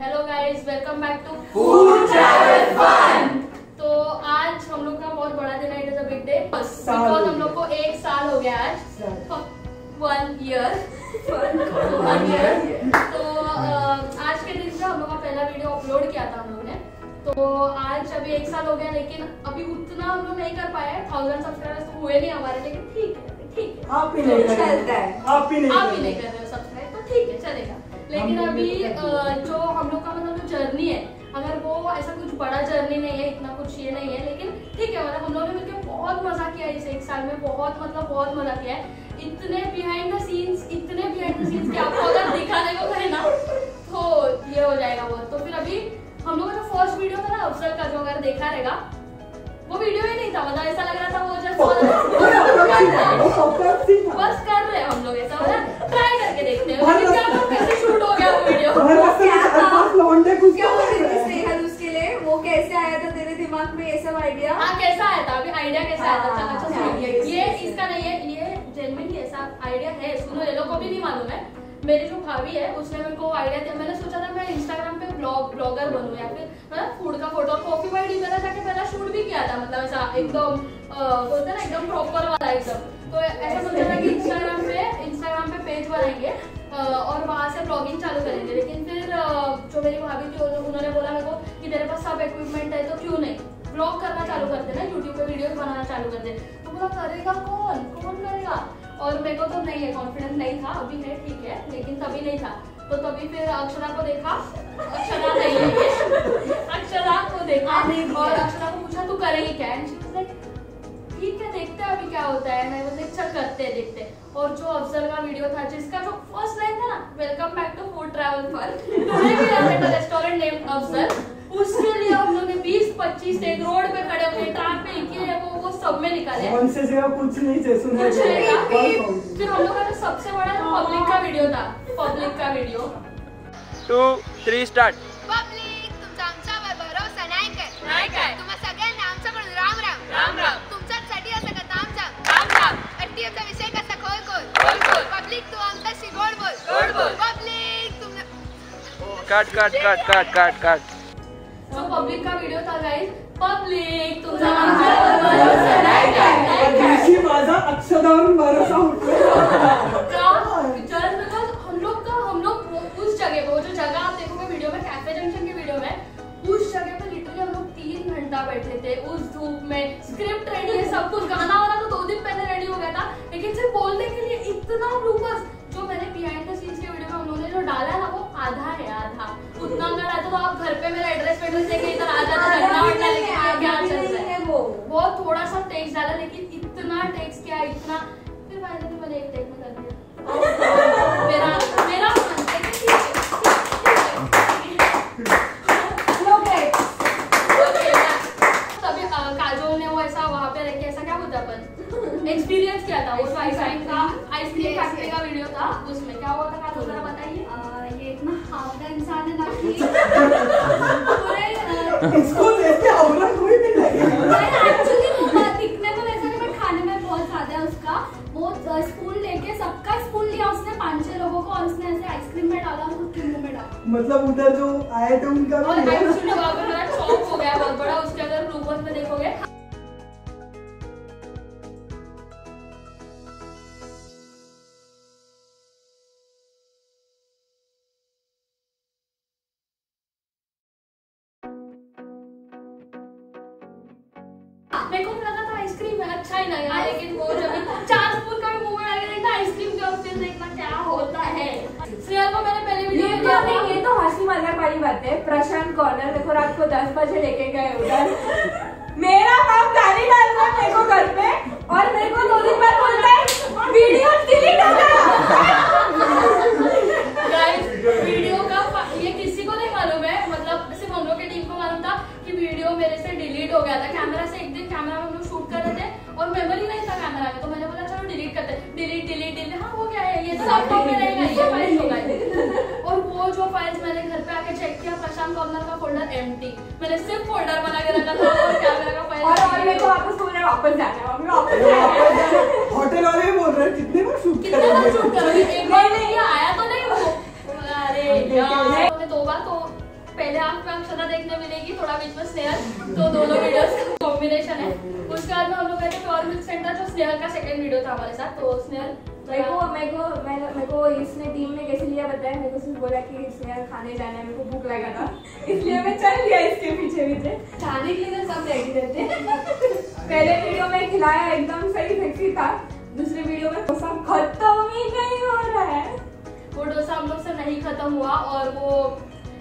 Hello guys, welcome back to food travel fun. तो आज हम लोग का बहुत बड़ा दिन है, it is a big day because हम लोग को एक साल हो गया आज, 1 ईयर। तो आज के दिन का हम लोग का पहला वीडियो अपलोड किया था हम लोग ने, तो आज अभी एक साल हो गया, लेकिन अभी उतना हम लोग नहीं कर पाए, 1000 सब्सक्राइबर्स तो हुए नहीं हमारे, लेकिन ठीक है आप ही नहीं चलता है, आप ही नहीं कर रहे हो सब्सक्राइब, तो ठीक है चलेगा। लेकिन अभी जो हम लोग का मतलब जो जर्नी है, अगर वो ऐसा कुछ बड़ा जर्नी नहीं है, इतना कुछ ये नहीं है, लेकिन ठीक है मतलब हम लोगों ने मिलकर बहुत मजा किया इस एक साल में, बहुत मजा किया है। इतने बिहाइंड द सीन्स कि आपको अगर दिखाने को है ना तो ये हो जाएगा बहुत। तो फिर अभी हम लोग का जो फर्स्ट वीडियो था ना अफजल का, जो अगर देखा रहेगा, वो वीडियो ही नहीं था, मतलब ऐसा लग रहा था वो जस्ट बस कर रहे हैं हम लोग, ऐसा मतलब ट्राई करके देखते हैं आइडिया। हाँ, कैसा आया था अभी आइडिया, कैसा आया था? अच्छा, ये इसका नहीं है, ये जेन्युइन ऐसा आइडिया है, सुनो ये लोग को भी नहीं मालूम है। मेरी जो भाभी है उसने मेरे को आइडिया दिया, मैंने सोचा था मैं इंस्टाग्राम पे ब्लॉगर बनूं या फिर मतलब फूड का फोटो, कॉफी बाइट ही मेरा जाके पहला शूट भी किया था, मतलब ऐसा एकदम बोलते ना एकदम प्रॉपर वाला एकदम। तो ऐसा सोचा था कि इंस्टाग्राम पे पेज बनाएंगे और वहाँ से ब्लॉगिंग चालू करेंगे, लेकिन फिर जो मेरी भाभी थी उन्होंने बोला मेरे को कि तेरे पास सब इक्विपमेंट है तो क्यों नहीं ब्लॉग करना चालू करते ना, यूट्यूब पे वीडियोस बनाना चालू करते। तो बोला करेगा कौन करेगा, और मेरे को तो नहीं है, कॉन्फिडेंस नहीं था, अभी है ठीक है लेकिन तभी नहीं था। तो तभी फिर अक्षरा को देखा, अक्षरा नहीं है अक्षरा को देखा और अक्षरा को पूछा तू करेगी क्या, ठीक है देखते हैं अभी क्या होता है, मैं बोले चल करते हैं देखते हैं। और जो अफजल का वीडियो था जिसका जो फर्स्ट लाइन था ना, welcome back to food travel fun restaurant name Afzal, उसके लिए हम लोग ने 20-25 स्टेट रोड पे खड़े हुए, ट्रैक पे लिखे हैं, वो सब में निकाले, कौन से जगह कुछ नहीं थे, सुना चलेगा। फिर हम लोग का तो सबसे बड़ा पब्लिक का वीडियो था, पब्लिक का वीडियो 2-3 स्टार्ट। पब्लिक तुमचा आमचा भरोसा नाही काय नाही काय, तुम्हा सगळ्यांना आमच्याकडून राम राम राम राम, तुमच्यासाठी असं करता आमचा राम राम, अट्टीचा विषय कसा खोल खोल, पब्लिक तू आमच्याशी गोड बोल गोड बोल, पब्लिक तुम काट काट काट काट काट काट। तो पब्लिक का वीडियो था गाइस, पब्लिक तुमचा भरोसा नाही काय, माझा अक्षदावरून भरोसा उठतो का विचार लगा। हम लोग उस जगह वो जो जगह आप देखोगे वीडियो में, कैफे जंक्शन के वीडियो में, उस जगह पे लिटरली हम लोग 3 घंटा बैठे थे उस धूप में, स्क्रिप्ट रेडी है, सब कुछ, गाना वाला तो 2 दिन पहले रेडी हो गया था, लेकिन सिर्फ बोलने के लिए इतना रूपस जो मैंने बिहाइंड द सीन्स के वीडियो में हम लोगों ने जो डाला ना वो आधा है, आधा उतना अगर आता तो आप घर पे मेरा एड्रेस वेड्रेस लेके इधर आ जाता, घंटा वंटा लेके आ गया है, वो बहुत थोड़ा सा टेक्स्ट डाला, लेकिन इतना टेक्स्ट क्या इतना, फिर मैंने एक टेक में कर दिया मेरा काजोल ने वो ऐसा वहाँ पे रखे, ऐसा क्या बोलता अपन एक्सपीरियंस किया था वो आइसक्रीम फैक्ट्री का वीडियो था, उसमें क्या हुआ था काजोल जरा बताइए। ये इतना हावड़ा इंसान है ना कि इसको लेके हावड़ा कोई नहीं लगेगा, एक्चुअली दिखने में वैसा नहीं बट खाने में बहुत ज्यादा है उसका। वो स्पून लेके सबका स्पून लिया उसने 5-6 लोगों को, और उसने ऐसे आइसक्रीम में डाला और उसके मुंह में डाला, मतलब उधर जो आए थे उनका भी एक्चुअली वहां पर बड़ा शॉक हो गया, बहुत बड़ा। उसके अगर रूपस में देखोगे मेरे को लगा था आइसक्रीम है, अच्छा ही लगा, लेकिन वो जब 4 स्पून का मुंह में डाल के आइसक्रीम का उससे देखना क्या होता है। श्रेया को मैंने पहले वीडियो में देखा, ये तो हंसी मजाक वाली बात है। प्रशांत कॉर्नर देखो रात को 10 बजे लेके गए उधर, मेरा काम गाली डालना मेरे को घर पे, और मेरे को 2 दिन बाद बोलता है वीडियो डिलीट हो गया। गाइस वीडियो का ये किसी को नहीं मालूम है, मतलब सिर्फ हम लोग की टीम को मालूम था कि वीडियो मेरे से डिलीट हो गया था। कैमरा से कैमरा में हम लोग शूट कर रहे थे और मेमोरी नहीं था कैमरा में, तो मैंने बोला चलो डिलीट करते हैं, डिलीट। हाँ हो गया है, ये तो लैपटॉप में रहेगा, ये फाइल होगा। और वो जो फाइल्स मैंने घर पे आके चेक किया, प्रशांत कॉर्नर का फोल्डर एम्प्टी, मैंने सिर्फ फोल्डर बना के रखा था और कैमरा का फाइल, और मेरे को वापस जाना है, वापस होटल वाले बोल रहे कितने बार शूट कर रहे हो, एक बार नहीं आया तो नहीं, वो अरे यार 2 बार तो पहले आपको अक्षता देखने मिलेगी, थोड़ा बीच में स्नेहा, तो दोनों वीडियोस का कॉम्बिनेशन है। उसके बाद में हम लोग कहते और मिल सेंटर जो स्नेहा का सेकंड वीडियो था हमारे साथ, तो स्नेहा मेरे को इसने टीम में कैसे लिया बताया, मेरे को सिर्फ बोला कि स्नेहा खाने जाना है, मेरे को भूख लगा था इसलिए मैं चल लिया इसके पीछे खाने के लिए। सब रेडी रहते हैं, पहले वीडियो में खिलाया एकदम सही फैक्ट्री था, दूसरे वीडियो में डोसा खत्म ही नहीं हो रहा है। वो डोसा हम लोग से नहीं खत्म हुआ और वो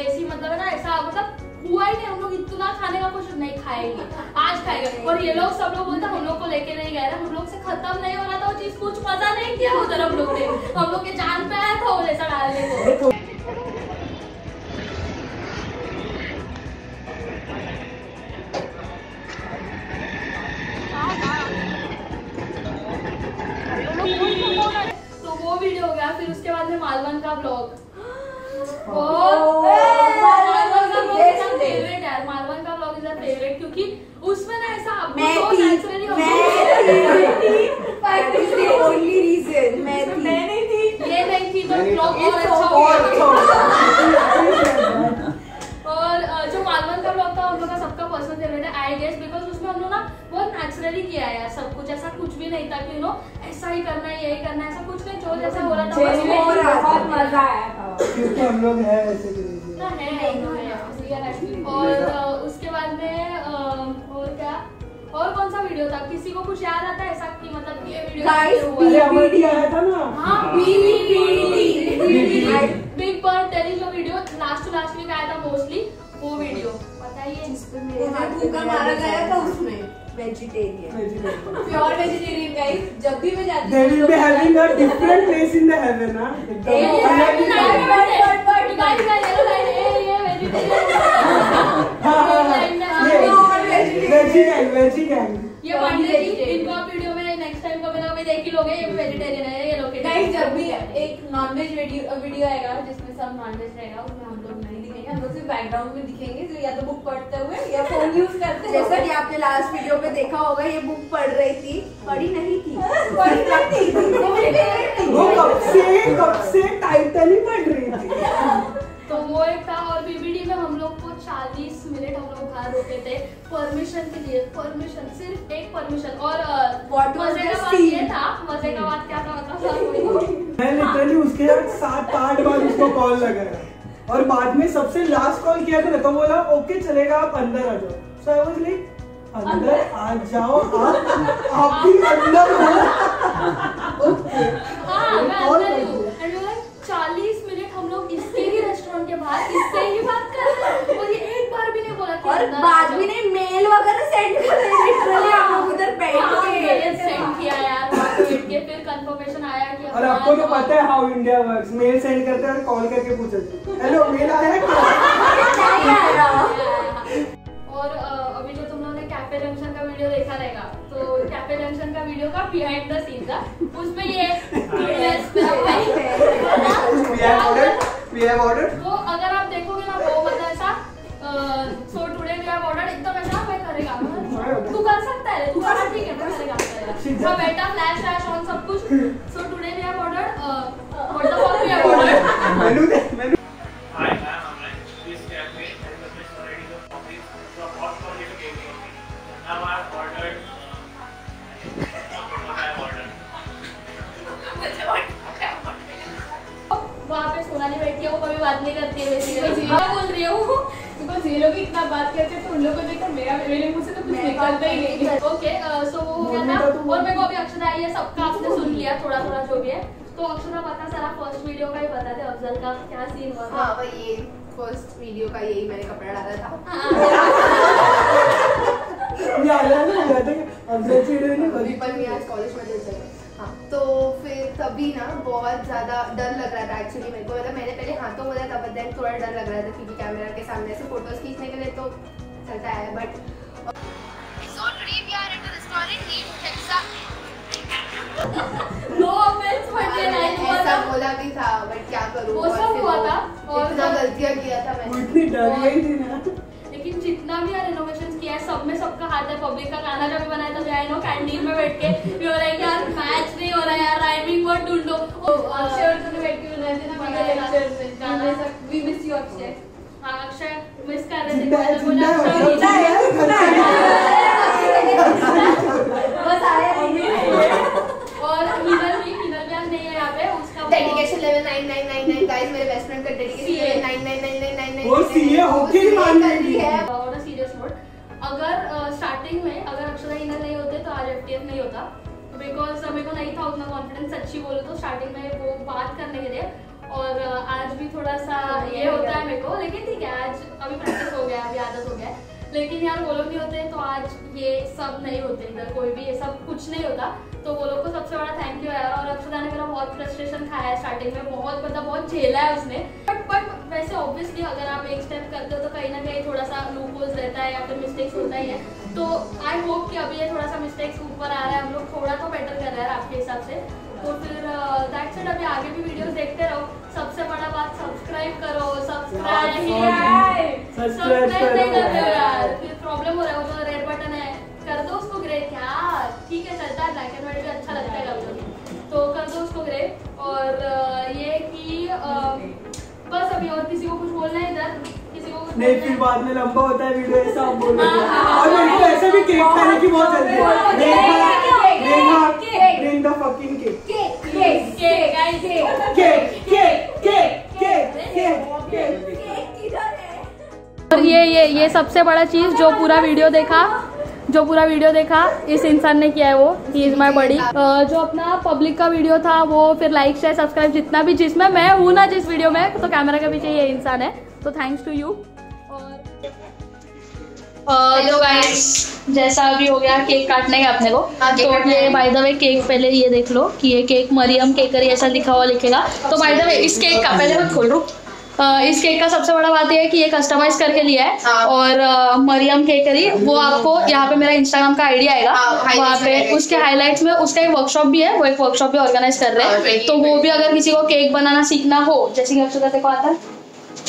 ऐसी मतलब है ना, ऐसा मतलब हुआ ही नहीं, हम लोग इतना खाने का कुछ नहीं खाएंगे, आज खाएंगे। और ये लोग सब लोग बोलते हम लोग को लेके नहीं गए, हम लोग से खत्म नहीं हो रहा था वो चीज, कुछ पता नहीं किया उधर हम लोग ने, हम लोग के जान पे आया था वो जैसा डालने को। फिर उसके बाद में मालवन का ब्लॉग, मालवन का ब्लॉग इज फेवरेट, क्योंकि उसमें ना ऐसा और जो मालवन का ब्लॉग था उन लोग का सबका पर्सनल फेवरेट है आई गेस, बिकॉज उसमें हम लोग ना बहुत नेचुरली किया है सब कुछ, ऐसा कुछ भी नहीं था कि नो ऐसा ही करना है यही करना है, ऐसा कुछ नहीं, जो जैसा हो रहा था बहुत मजा आया था क्योंकि हम लोग है ऐसे ना है। और उसके बाद में और क्या और कौन सा वीडियो था, किसी को कुछ याद आता है ऐसा कि मतलब ये वीडियो था ना, हाँ बिग पर टेली जो video last to last week आया था मोस्टली, वो वीडियो पता ही है जिसमें मारा गया था, उसमें वेजिटेरियन प्योर वेजिटेरियन गाइस। जब भी मैं जाती हूं there having a different place in the heaven ना, बट गाइस का येलो लाइन ये वेजिटेरियन ये मंडे की इनका वीडियो में नेक्स्ट टाइम को बनाओ, मैं देख ही लोगे ये वेजिटेरियन है ये लोग गाइस। जब भी एक नॉनवेज वीडियो आएगा जिसमें सब नॉनवेज रहेगा, उसमें हम लोग बैकग्राउंड में दिखेंगे, तो या तो बुक पढ़ते हुए या फोन यूज करते, जैसा कि आपने लास्ट वीडियो पे देखा होगा ये बुक पढ़ रही थी, पढ़ी नहीं थी वो कब से टाइटल ही पढ़ रही थी, तो वो एक था। और बीबीडी में हम लोग को 40 मिनट हम लोग घर रोके थे परमिशन के लिए, परमिशन सिर्फ एक परमिशन। और मजे का बात ये था, मजे का बात क्या था मतलब उसके साथ 8 बार उसको कॉल लगाया और बाद में सबसे लास्ट कॉल किया था तो बोला ओके चलेगा आप अंदर आ जाओ, सो आई वाज लाइक अंदर आ जाओ आप भी अंदर हो ओके हां मैं अंदर हूं। 40 मिनट हम लोग इसके ही रेस्टोरेंट के बाहर इससे ही बात कर रहे हैं और ये एक बार भी नहीं बोला, और बाद में नहीं मेल वगैरह सेंड कर रहे हैं, लिटरली हम लोग उधर बैठ के सेंड किया यार, फिर कंफर्मेशन आया कि और आपको तो पता है how India works, mail send करते हैं और कॉल करके पूछते हैं हेलो मेल आया है क्या। और अभी जो तुम लोगों ने कैफे जंक्शन का वीडियो देखा रहेगा, तो कैफे जंक्शन का वीडियो का बिहाइंड द सीन था, उसमें ये वो अगर आप देखोगे ना वो मतलब ऐसा so today we have ordered एकदम ऐसा मैं करेगा, तू कर सकता है तू कर ठीक है मैं करेगा सब बेटा फ्लैश फ्लैश ऑन सब कुछ। So today we have ordered what the fuck we have ordered menu. Hi ma'am, I am like this cafe and the speciality of coffee so what for little cake now I have ordered वहां पे सोनाली बैठी है, वो कभी बात नहीं करती है बेसिकली, मैं बोल रही हूं बिकॉज़ ये लोग इतना बात करते हैं तो उन लोगों को देखकर मेरे मुंह से तो कुछ निकलता ही नहीं। ओके सो वो हो गया था। और मेरे को अभी अक्षता आई है, सबका आपने सुन लिया थोड़ा थोड़ा जो भी है, तो अक्षता बता सारा फर्स्ट वीडियो का ही बता दे अफजल का क्या सीन हुआ था। हां ये फर्स्ट वीडियो का यही मैंने कपड़ा डाला था अफजल से नहीं बड़ी पर मैं आज कॉलेज में चल रही। हाँ तो फिर तभी ना बहुत ज़्यादा डर लग रहा था एक्चुअली मेरे को, मतलब मैंने पहले हाथों में था तब देन थोड़ा डर लग रहा था क्योंकि कैमरा के सामने से फोटोज खींचने के लिए तो चलता है, but so today we are at the restaurant in Texas no offence but ऐसा बोला भी था, बट क्या करूं वो सब हुआ था और इतना गलतियां किया था मैंने, इतनी डर गई थी ना। लेकिन जितना भी रेनोवेशन किया है सब में सबका हाथ है, पब्लिक का गाना जब भी बनाया था आई नो कैंटीन में बैठ के भी हो रहा है यार मैच नहीं हो रहा यार राइमिंग वर्ड ढूंढ लो, अक्षय और तुमने बैठ के बनाए थे ना मेरे लेक्चर में गाना, वी मिस यू अक्षय। हां अक्षय मिस कर रहे थे बोला बस आया और हिनल भी हम नहीं है यहाँ पे उसका डेडिकेशन लेवल 9999 गाइस मेरे बेस्ट फ्रेंड का डेडिकेशन लेवल 999999 वो सीए होके ही मान लेती है। और सीरियस नोट अगर स्टार्टिंग में अगर अक्षरा हिनल नहीं होते तो आज एफटीएफ नहीं होता बिकॉज हमें को नहीं था उतना कॉन्फिडेंस। अच्छी बोलो तो स्टार्टिंग में वो बात करने के लिए और आज भी थोड़ा सा ये होता है मेरे को, लेकिन ठीक है आज अभी प्रैक्टिस हो गया अभी आदत हो गया। लेकिन यार वो लोग भी होते हैं तो आज ये सब नहीं होते इधर कोई भी ये सब कुछ नहीं होता तो वो लोग को सबसे बड़ा थैंक यू यार। और अक्षरा ने मेरा बहुत फ्रस्ट्रेशन खाया है स्टार्टिंग में बहुत मतलब बहुत झेला है उसने बट वैसे ऑब्वियसली अगर आप एक स्टेप करते हो तो कहीं ना कहीं थोड़ा सा लूपहोल्स रहता है या फिर मिस्टेक्स होता ही है। तो आई होप कि अभी ये थोड़ा सा मिस्टेक्स ऊपर आ रहा है हम लोग थोड़ा तो बेटर कर रहे हैं आपके हिसाब से। तो फिर दैट्स इट अभी आगे भी वीडियोस देखते रहो। सबसे बड़ा बात सब्सक्राइब करो सब्सक्राइब नहीं करते हो यार फिर प्रॉब्लम हो रहा है वो तो रेड बटन है कर दो उसको ग्रे क्या ठीक है चलता है ब्लैक एंड व्हाइट भी अच्छा लगता है लोग तो कर दो उसको ग्रे। और ये कि बस अभी और किसी को कुछ बोलना है इधर नहीं फिर बाद में लंबा होता है वीडियो ऐसा आप बोल रहे हैं। और मेरे को ऐसे भी केक खाने की बहुत जल्दी है bring the fucking cake cake cake guys cake cake cake cake cake किधर है। और ये सबसे बड़ा चीज जो पूरा वीडियो देखा इस इंसान ने किया है वो ही इज माई बॉडी। जो अपना पब्लिक का वीडियो था वो फिर लाइक शेयर सब्सक्राइब जितना भी जिसमें मैं हूँ ना जिस वीडियो में तो कैमरा के पीछे ये इंसान है तो थैंक्स टू यू। और तो गाइस जैसा अभी हो गया केक काटने का अपने को तो ये बाय द वे केक पहले ये देख लो कि ये केक मरियम केकरी ऐसा लिखा हुआ लिखेगा। तो बाय द वे इस केक का पहले मैं खोल लूँ इस केक का सबसे बड़ा बात यह है कि ये कस्टमाइज करके लिया है। और मरियम केकरी वो आपको यहाँ पे मेरा इंस्टाग्राम का आईडी आएगा वहाँ पे उसके हाईलाइट्स में उसका एक वर्कशॉप भी है वो एक वर्कशॉप भी ऑर्गेनाइज कर रहे हैं। तो वो भी अगर किसी को केक बनाना सीखना हो जैसे कि अक्षता देखो आता है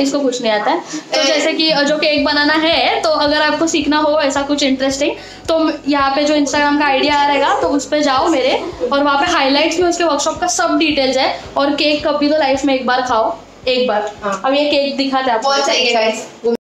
इसको कुछ नहीं आता है तो जैसे कि जो केक बनाना है तो अगर आपको सीखना हो ऐसा कुछ इंटरेस्टिंग तो यहाँ पे जो इंस्टाग्राम का आईडिया आ रहेगा तो उस पर जाओ मेरे और वहाँ पे हाईलाइट्स में उसके वर्कशॉप का सब डिटेल्स है। और केक कभी तो लाइफ में एक बार खाओ एक बार अब ये केक दिखाते हैं आपको।